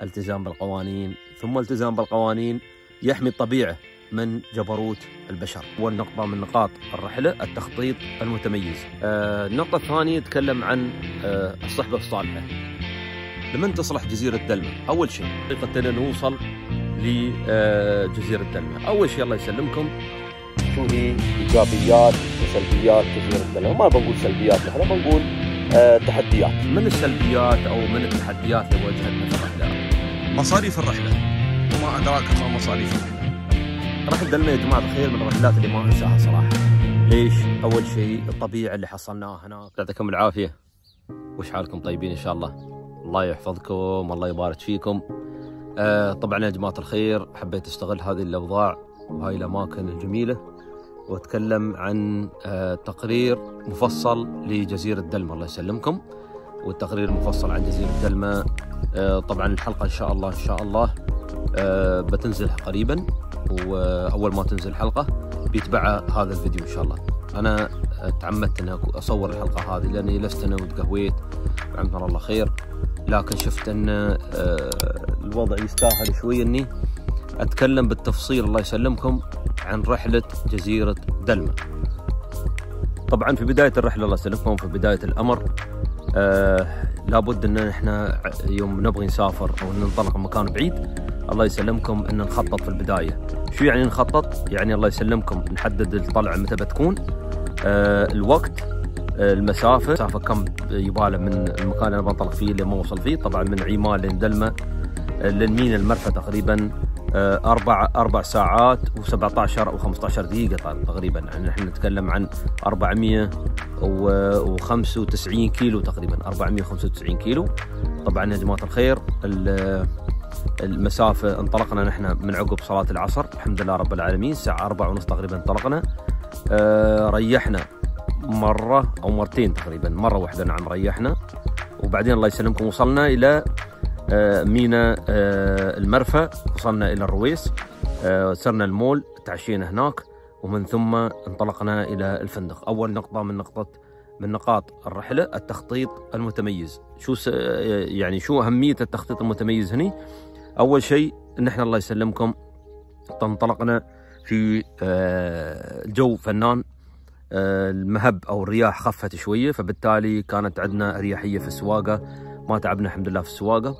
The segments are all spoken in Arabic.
الالتزام بالقوانين، ثم الالتزام بالقوانين يحمي الطبيعة من جبروت البشر. أول نقطة من نقاط الرحلة التخطيط المتميز. النقطة الثانية تكلم عن الصحبة الصالحة. لمن تصلح جزيرة دلما؟ أول شيء طريقتنا نوصل لجزيرة دلما. أول شيء الله يسلمكم، شو هي إيجابيات وسلبيات جزيرة دلما؟ ما بنقول سلبيات، احنا بنقول تحديات. من السلبيات أو من التحديات اللي واجهتنا في الرحلة؟ مصاريف الرحلة، وما أدراك ما مصاريف الرحلة. رحلة دلما يا جماعة الخير من الرحلات اللي ما أنساها صراحة. ليش؟ أول شيء الطبيعة اللي حصلناها هناك. يعطيكم العافية، وش حالكم؟ طيبين إن شاء الله، الله يحفظكم، الله يبارك فيكم. طبعا يا جماعة الخير حبيت أشتغل هذه الأوضاع وهاي الأماكن الجميلة وأتكلم عن تقرير مفصل لجزيرة دلما، الله يسلمكم، والتقرير المفصل عن جزيرة دلما. طبعا الحلقة إن شاء الله بتنزل قريبا، وأول ما تنزل الحلقة بيتبعها هذا الفيديو إن شاء الله. أنا تعمدت أن أصور الحلقة هذه لأني لست أنا وتقهويت وعمر الله خير، لكن شفت أن الوضع يستاهل شوي أني أتكلم بالتفصيل الله يسلمكم عن رحلة جزيرة دلما. طبعا في بداية الرحلة الله يسلمكم، في بداية الأمر لابد أن احنا يوم نبغي نسافر أو ننطلق مكان بعيد الله يسلمكم أن نخطط في البداية. شو يعني نخطط؟ يعني الله يسلمكم نحدد الطلعة متى بتكون، الوقت، المسافة، مسافة كم يباله من المكان اللي أنا بنطلق فيه لما أوصل فيه. طبعا من عمان لدلما للمينا المرفأ تقريبا أربع ساعات و17 أو 15 دقيقة تقريبا، يعني نحن نتكلم عن 495 كيلو تقريبا، 495 كيلو. طبعا يا جماعة الخير المسافة انطلقنا نحن من عقب صلاة العصر الحمد لله رب العالمين، الساعة 4:30 تقريبا انطلقنا. ريحنا مرة أو مرتين تقريبا، مرة واحدة نعم ريحنا، وبعدين الله يسلمكم وصلنا إلى مينا المرفأ، وصلنا إلى الرويس، سرنا المول، تعشينا هناك، ومن ثم انطلقنا إلى الفندق. أول نقطة من نقاط الرحلة التخطيط المتميز. شو أهمية التخطيط المتميز هني؟ أول شيء إن إحنا الله يسلمكم انطلقنا في جو فنان، المهب أو الرياح خفت شوية، فبالتالي كانت عندنا أريحية في السواقة، ما تعبنا الحمد لله في السواقة.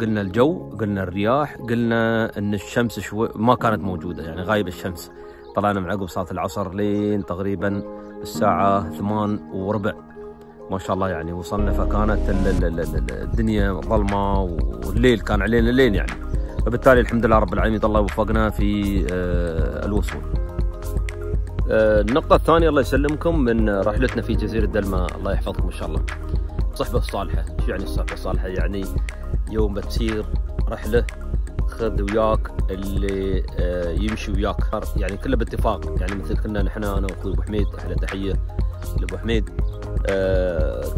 قلنا الجو، قلنا الرياح، قلنا أن الشمس ما كانت موجودة، يعني غايب الشمس. طلعنا من عقب صلاة العصر لين تقريبا الساعة 8:15 ما شاء الله يعني وصلنا، فكانت الدنيا ظلمة والليل كان علينا الليل يعني، فبالتالي الحمد لله رب العالمين الله وفقنا في الوصول. النقطة الثانية الله يسلمكم من رحلتنا في جزيرة دلما الله يحفظكم إن شاء الله، الصحبة الصالحة. شو يعني الصحبة الصالحة؟ يعني يوم بتصير رحلة خذ وياك اللي يمشي وياك، يعني كله باتفاق، يعني مثل كنا نحن أنا وأخوي أبو حميد، أحلى تحية لأبو حميد،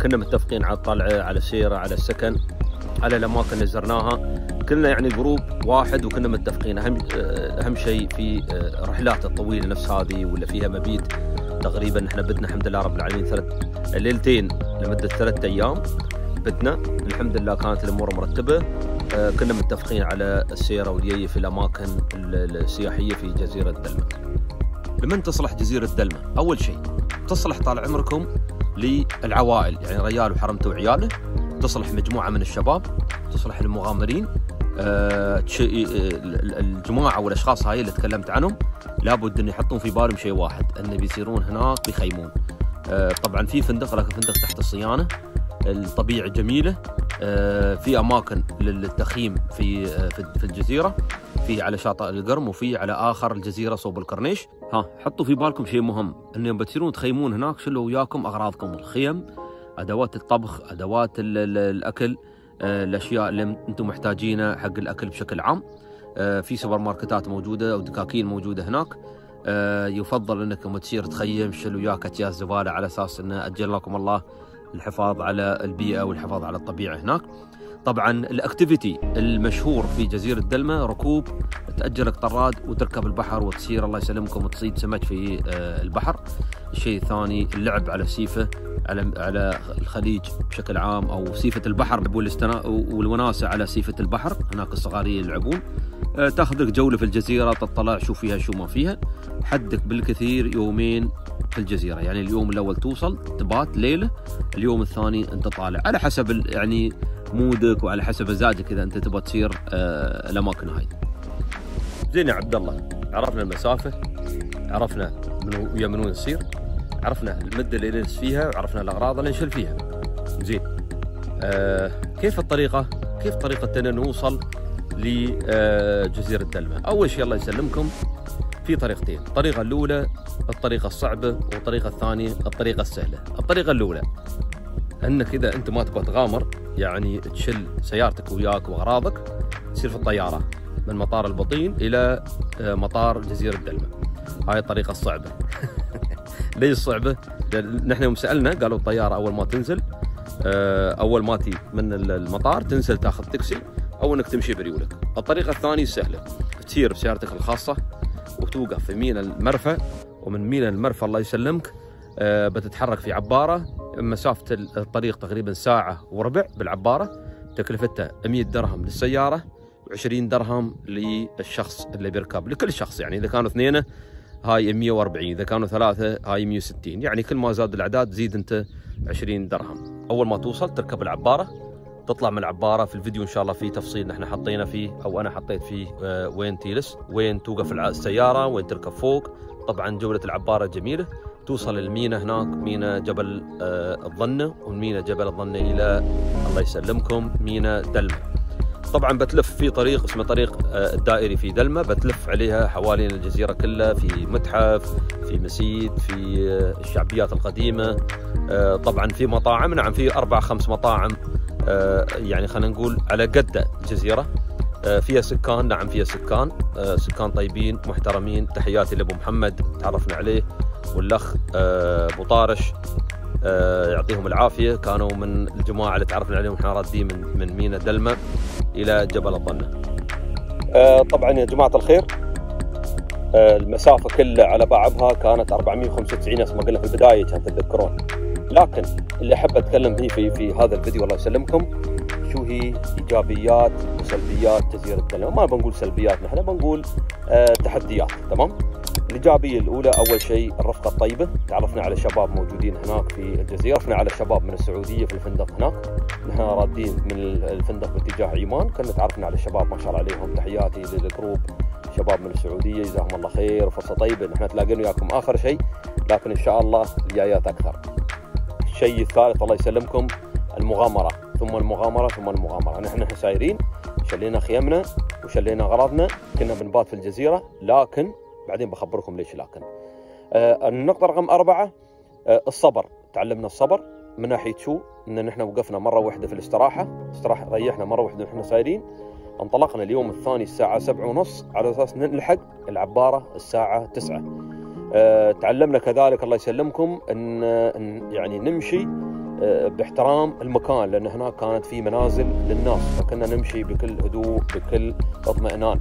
كنا متفقين على الطلعة، على السيرة، على السكن، على الأماكن اللي زرناها، كلنا يعني جروب واحد وكنا متفقين. أهم شيء في رحلات الطويلة نفس هذه ولا فيها مبيت تقريبا احنا بتنا الحمد لله رب العالمين ليلتين لمدة 3 أيام بتنا، الحمد لله كانت الأمور مرتبة، كنا متفقين على السيرة والجية في الأماكن السياحية في جزيرة دلما. لمن تصلح جزيرة دلما؟ أول شيء تصلح طال عمركم للعوائل، يعني ريال وحرمته وعياله، تصلح مجموعة من الشباب، تصلح المغامرين. الجماعة والأشخاص هاي اللي تكلمت عنهم لابد أن يحطون في بالهم شيء واحد، أن بيسيرون هناك بيخيمون. طبعا في فندق، لكن فندق تحت الصيانة، الطبيعة جميلة، في أماكن للتخييم في الجزيرة، في على شاطئ القرم وفي على آخر الجزيرة صوب الكرنيش. حطوا في بالكم شيء مهم، أنهم بتسيرون تخيمون هناك شلوا وياكم أغراضكم، الخيم، أدوات الطبخ، أدوات الأكل، الاشياء اللي انتم محتاجينها حق الاكل بشكل عام. في سوبر ماركتات موجوده او دكاكين موجوده هناك. يفضل انكم تسير تخيم، شيلوا وياك اكياس زباله على اساس ان اجل لكم الله الحفاظ على البيئه والحفاظ على الطبيعه هناك. طبعا الاكتيفيتي المشهور في جزيرة دلما ركوب، تأجلك طراد وتركب البحر وتسير الله يسلمكم وتصيد سمك في البحر. الشيء الثاني اللعب على سيفة، على الخليج بشكل عام او سيفة البحر، والوناسة على سيفة البحر، هناك الصغارية يلعبون. تاخذ لك جولة في الجزيرة، تطلع شو فيها شو ما فيها. حدك بالكثير يومين في الجزيرة، يعني اليوم الأول توصل تبات ليلة، اليوم الثاني أنت طالع، على حسب يعني مودك وعلى حسب مزاجك إذا أنت تبغى تصير الأماكن هاي. زين يا عبد الله، عرفنا المسافة، عرفنا من وين نصير، عرفنا المدة اللي نجلس فيها، وعرفنا الأغراض اللي نشيل فيها. زين كيف الطريقة؟ كيف طريقتنا نوصل لجزيرة دلما؟ أول شيء الله يسلمكم في طريقتين، الطريقة الأولى الطريقة الصعبة والطريقة الثانية الطريقة السهلة. الطريقة الأولى أنك إذا أنت ما تبغى تغامر، يعني تشل سيارتك وياك وأغراضك، تصير في الطيارة من مطار البطين إلى مطار جزيرة دلما. هاي الطريقة الصعبة. ليش صعبة؟ نحن يوم سألنا قالوا الطيارة أول ما تنزل، أول ما تي من المطار تنزل تاخذ تاكسي أو أنك تمشي بريولك. الطريقة الثانية السهلة، تسير بسيارتك الخاصة وتوقف في مينا المرفأ، ومن مينا المرفأ الله يسلمك بتتحرك في عبارة. مسافة الطريق تقريبا ساعة وربع بالعبارة، تكلفتها 100 درهم للسيارة و20 درهم للشخص اللي بيركب، لكل شخص. يعني إذا كانوا اثنين هاي 140، إذا كانوا ثلاثة هاي 160، يعني كل ما زاد الأعداد زيد أنت 20 درهم. أول ما توصل تركب العبارة، تطلع من العبارة. في الفيديو إن شاء الله في تفصيل نحن حطينا فيه، أو أنا حطيت فيه، وين تجلس، وين توقف السيارة، وين تركب فوق. طبعا جولة العبارة جميلة. توصل المينا، هناك مينا جبل الظنة، ومينا جبل الظنة إلى الله يسلمكم مينا دلما. طبعا بتلف في طريق اسمه طريق الدائري في دلما، بتلف عليها حوالين الجزيرة كلها، في متحف، في مسيد، في الشعبيات القديمة. طبعا في مطاعم، نعم في 4-5 مطاعم، يعني خلينا نقول على قد الجزيرة. فيها سكان، نعم فيها سكان، سكان طيبين محترمين. تحياتي لأبو محمد تعرفنا عليه، والأخ أبو طارش يعطيهم العافية، كانوا من الجماعة اللي تعرفنا عليهم احنا رادين من مينا دلما إلى جبل الظنة. طبعا يا جماعة الخير، المسافة كلها على بعضها كانت 495 نفس ما قلنا في البداية، كان تتذكرون. لكن اللي أحب أتكلم فيه في هذا الفيديو الله يسلمكم، شو هي إيجابيات وسلبيات جزيرة دلما. ما بنقول سلبيات، نحن بنقول تحديات. تمام. الإيجابية الأولى، أول شيء الرفقة الطيبة، تعرفنا على شباب موجودين هناك في الجزيرة، تعرفنا على شباب من السعودية في الفندق هناك. نحن رادين من الفندق باتجاه عيمان، كنا تعرفنا على شباب ما شاء الله عليهم. تحياتي للجروب شباب من السعودية، جزاهم الله خير وفرصة طيبة. نحن تلاقينا وياكم آخر شيء، لكن إن شاء الله الجايات أكثر. الشيء الثالث الله يسلمكم، المغامرة ثم المغامرة ثم المغامرة. نحن سايرين، شلينا خيمنا وشلينا أغراضنا، كنا بنبات في الجزيرة، لكن بعدين بخبركم ليش. لكن النقطة رقم 4، الصبر. تعلمنا الصبر من ناحية شو؟ إن نحن وقفنا مرة واحدة في الاستراحة، ريحنا مرة واحدة ونحن سايرين. انطلقنا اليوم الثاني الساعة 7:30 على أساس نلحق العبارة الساعة 9. تعلمنا كذلك الله يسلمكم أن يعني نمشي باحترام المكان، لأن هناك كانت في منازل للناس، فكنا نمشي بكل هدوء بكل اطمئنان.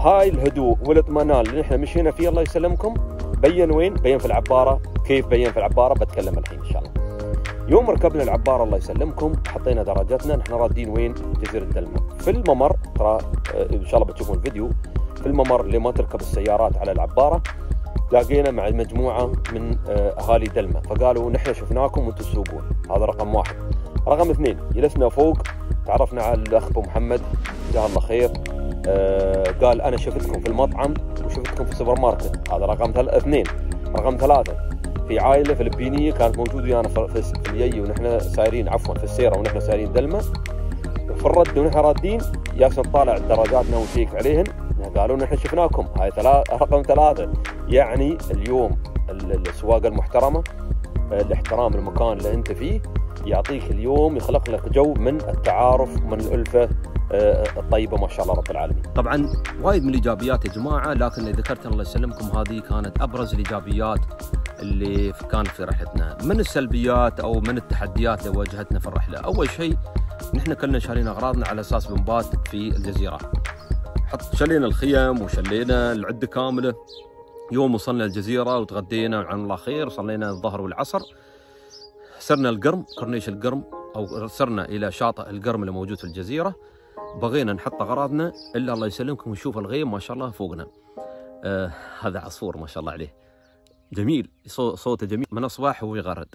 هاي الهدوء والاطمئنان اللي نحن مشينا فيه الله يسلمكم بين وين؟ بين في العبارة. كيف بين في العبارة؟ بتكلم الحين إن شاء الله. يوم ركبنا العبارة الله يسلمكم، حطينا درجتنا، نحن رادين وين؟ جزيرة دلما. في الممر ترى إن شاء الله بتشوفون الفيديو، في الممر اللي ما تركب السيارات على العبارة، تلاقينا مع مجموعة من أهالي دلما، فقالوا نحن شفناكم وانتم تسوقون. هذا رقم 1. رقم 2، جلسنا فوق، تعرفنا على الأخ أبو محمد جزاه الله خير، قال أنا شفتكم في المطعم وشفتكم في السوبر ماركت. هذا رقم 2. رقم 3، في عائلة فلبينية كانت موجودة ويانا في اليي ونحن سايرين، عفوا في السيرة ونحن سايرين دلما، في الرد ونحن رادين جالسين نطالع درجاتنا ونشيك عليهن، قالوا نحن شفناكم. هاي رقم 3. يعني اليوم السواقة المحترمة، الاحترام المكان اللي انت فيه، يعطيك اليوم يخلق لك جو من التعارف ومن الألفة الطيبة ما شاء الله رب العالمين. طبعا وايد من الإيجابيات يا جماعة، لكن اللي ذكرت الله يسلمكم هذه كانت أبرز الإيجابيات اللي كانت في رحلتنا. من السلبيات أو من التحديات اللي واجهتنا في الرحلة، أول شيء نحن كلنا شارين اغراضنا على اساس بنبات في الجزيره. شلينا الخيم وشلينا العده كامله. يوم وصلنا الجزيره وتغدينا وعن الله خير، وصلينا الظهر والعصر. سرنا القرم، كورنيش القرم، او سرنا الى شاطئ القرم اللي موجود في الجزيره. بغينا نحط اغراضنا الا الله يسلمكم ونشوف الغيم ما شاء الله فوقنا. هذا عصفور ما شاء الله عليه جميل، صوته جميل من الصباح وهو يغرد.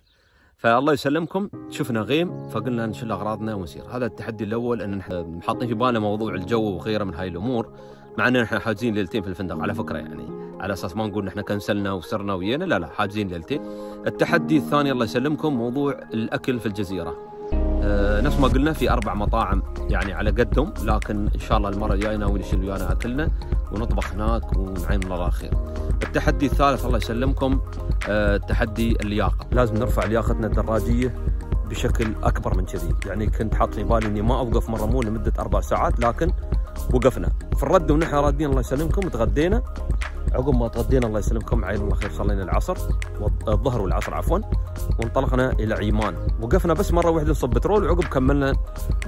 فالله يسلمكم شفنا غيم فقلنا نشيل اغراضنا ونسير. هذا التحدي الاول، ان نحن حاطين في بالنا موضوع الجو وغيره من هاي الامور، مع ان نحن حاجزين ليلتين في الفندق على فكره، يعني على اساس ما نقول نحن كنسلنا وسرنا ويانا، لا حاجزين ليلتين. التحدي الثاني الله يسلمكم موضوع الاكل في الجزيره. نفس ما قلنا في 4 مطاعم يعني على قدهم، لكن ان شاء الله المره الجايه ناويين نشيل ويانا اكلنا ونطبخ هناك ونعين الله خير. التحدي الثالث الله يسلمكم تحدي اللياقه، لازم نرفع لياقتنا الدراجيه بشكل اكبر من كذي، يعني كنت حاط في بالي اني ما اوقف مره مول لمده 4 ساعات، لكن وقفنا في الرد ونحن رادين الله يسلمكم. تغدينا، عقب ما تغدينا الله يسلمكم عين الله خير صلينا العصر الظهر والعصر عفوا، وانطلقنا الى عيمان. وقفنا بس مره واحده نصب بترول، وعقب كملنا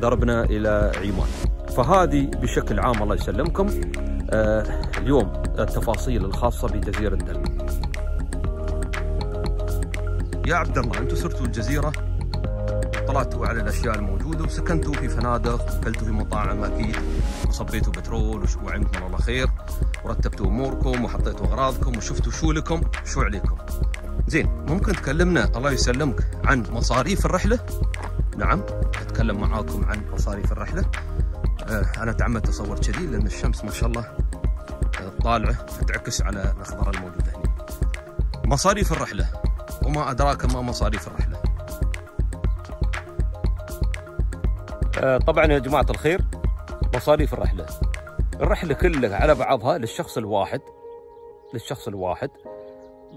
دربنا الى عيمان. فهذه بشكل عام الله يسلمكم اليوم التفاصيل الخاصه بجزيره دلما. يا عبد الله، انتم سرتوا الجزيره وطلعتوا على الاشياء الموجوده وسكنتوا في فنادق وكلتوا في مطاعم اكيد وصبيتوا بترول وعندكم الله خير ورتبتوا اموركم وحطيتوا اغراضكم وشفتوا شو لكم شو عليكم. زين، ممكن تكلمنا الله يسلمك عن مصاريف الرحله؟ نعم، اتكلم معاكم عن مصاريف الرحله. انا تعمدت اصور كذي لان الشمس ما شاء الله طالعه فتعكس على الاخضر الموجوده هنا. مصاريف الرحله، وما ادراك ما مصاريف الرحله. طبعا يا جماعه الخير، مصاريف الرحله كلها على بعضها للشخص الواحد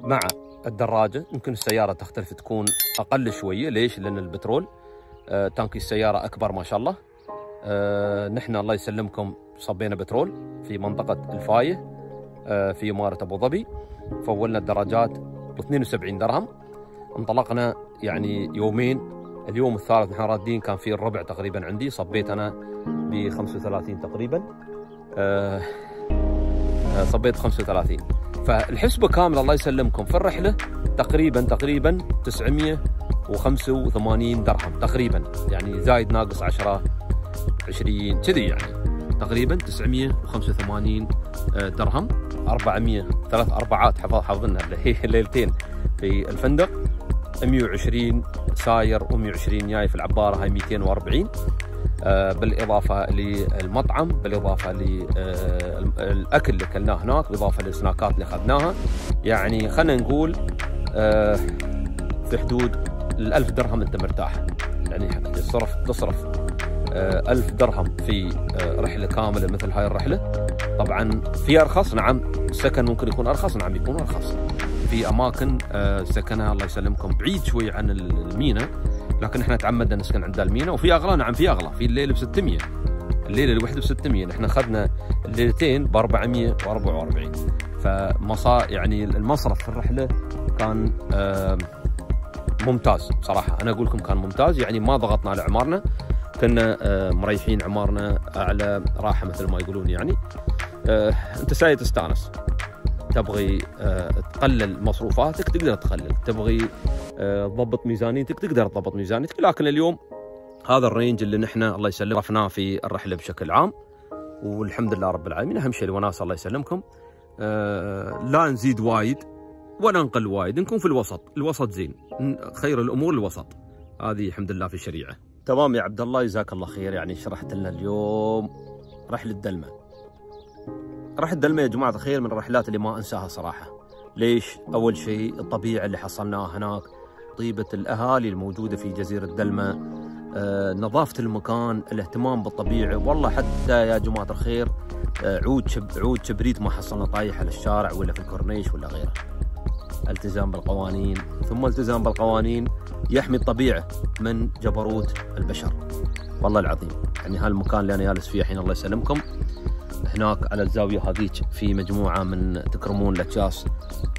مع الدراجه. يمكن السياره تختلف تكون اقل شويه، ليش؟ لان البترول تانكي السياره اكبر ما شاء الله. نحن الله يسلمكم صبينا بترول في منطقه الفايه في اماره ابو ظبي، فولنا الدراجات ب 72 درهم، انطلقنا يعني يومين. اليوم الثالث نحن رادين كان في الربع تقريبا عندي، صبيت انا ب 35 تقريبا، صبيت 35. فالحسبه كامله الله يسلمكم في الرحله تقريبا 985 درهم تقريبا، يعني زايد ناقص 10 20 كذي، يعني تقريبا 985 درهم. 3 أربعات حافظنا ليلتين في الفندق، 120 ساير و120 جاي في العباره، هاي 240 بالاضافه للمطعم، بالاضافه للاكل اللي اكلناه هناك، بالاضافه للسناكات اللي اخذناها. يعني خلينا نقول في حدود ال1000 درهم انت مرتاح، يعني تصرف 1000 درهم في رحله كامله مثل هاي الرحله. طبعا في ارخص، نعم السكن ممكن يكون ارخص، نعم يكون ارخص في اماكن سكنها الله يسلمكم بعيد شوي عن المينا، لكن احنا تعمدنا نسكن عند المينا. وفي اغلى، نعم في اغلى، في الليله ب 600، الليله الوحده ب 600، احنا اخذنا الليلتين ب 444. يعني المصرف في الرحله كان ممتاز صراحه، انا اقول لكم كان ممتاز، يعني ما ضغطنا على عمارنا، كنا مريحين عمارنا على راحه مثل ما يقولون. يعني انت ساي تستانس، تبغي تقلل مصروفاتك تقدر تقلل، تبغي تضبط ميزانيتك تقدر تضبط ميزانيتك. لكن اليوم هذا الرينج اللي نحن الله يسلم رفناه في الرحله بشكل عام، والحمد لله رب العالمين. اهم شيء الوناسه الله يسلمكم، لا نزيد وايد ولا نقل وايد، نكون في الوسط. الوسط زين، خير الامور الوسط، هذه الحمد لله في الشريعه. تمام يا عبد الله، جزاك الله خير، يعني شرحت لنا اليوم رحله دلما. رحلة دلما يا جماعة الخير من الرحلات اللي ما أنساها صراحة. ليش؟ أول شيء الطبيعة اللي حصلناها هناك، طيبة الأهالي الموجودة في جزيرة دلما، نظافة المكان، الاهتمام بالطبيعة. والله حتى يا جماعة الخير عود كبريت ما حصلنا طايح على الشارع ولا في الكورنيش ولا غيره. التزام بالقوانين، ثم التزام بالقوانين يحمي الطبيعة من جبروت البشر. والله العظيم، يعني هالمكان اللي أنا جالس فيه الحين الله يسلمكم هناك على الزاويه هذيك في مجموعه من تكرمون الاكياس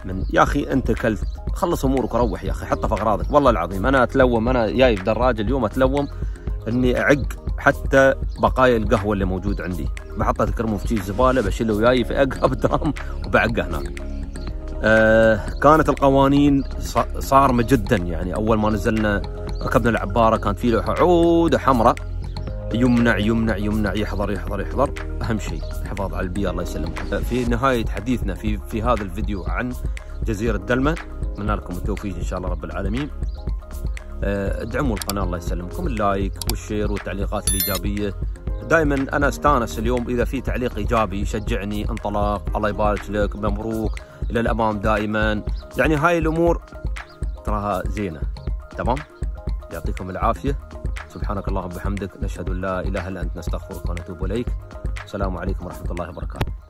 من يا اخي انت كلت، خلص امورك وروح يا اخي، حطها في اغراضك. والله العظيم انا اتلوم، انا جاي بدراجه اليوم اتلوم اني اعق حتى بقايا القهوه اللي موجود عندي، بحطها الكرموف في شي زباله بشيله وياي في اقرب دام وبعقه هناك. كانت القوانين صارمه جدا، يعني اول ما نزلنا ركبنا العباره كان في لوحه عوده حمراء يمنع يمنع يمنع، يحضر يحضر يحضر، اهم شيء الحفاظ على البيئه الله يسلمك. في نهايه حديثنا في هذا الفيديو عن جزيره دلما، اتمنى لكم التوفيق ان شاء الله رب العالمين. ادعموا القناه الله يسلمكم، اللايك والشير والتعليقات الايجابيه، دائما انا استانس اليوم اذا في تعليق ايجابي يشجعني، انطلاق، الله يبارك لك، مبروك، الى الامام دائما، يعني هاي الامور تراها زينه. تمام، يعطيكم العافيه، سبحانك اللهم وبحمدك، نشهد ان لا اله الا انت، نستغفرك ونتوب اليك، السلام عليكم ورحمه الله وبركاته.